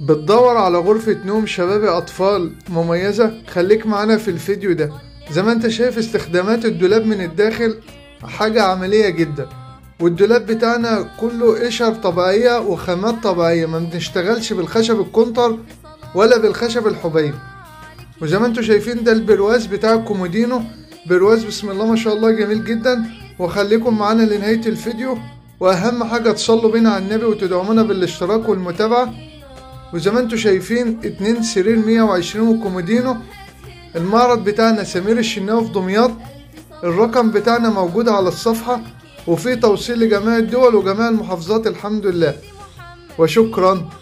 بتدور على غرفة نوم شبابي أطفال مميزة؟ خليك معنا في الفيديو ده. زي ما انت شايف استخدامات الدولاب من الداخل حاجة عملية جدا، والدولاب بتاعنا كله قشر طبيعية وخامات طبيعية، ما بنشتغلش بالخشب الكونتر ولا بالخشب الحبيب. وزي ما انتوا شايفين ده البرواز بتاع الكومودينو، برواز بسم الله ما شاء الله جميل جدا. وخليكم معنا لنهاية الفيديو، واهم حاجة تصلوا بينا على النبي وتدعمونا بالاشتراك والمتابعة. وزي ما انتوا شايفين 2 سرير 120 وكومودينو. المعرض بتاعنا سمير الشناوي في دمياط، الرقم بتاعنا موجود على الصفحة، وفي توصيل لجميع الدول وجميع المحافظات الحمد لله. وشكرا.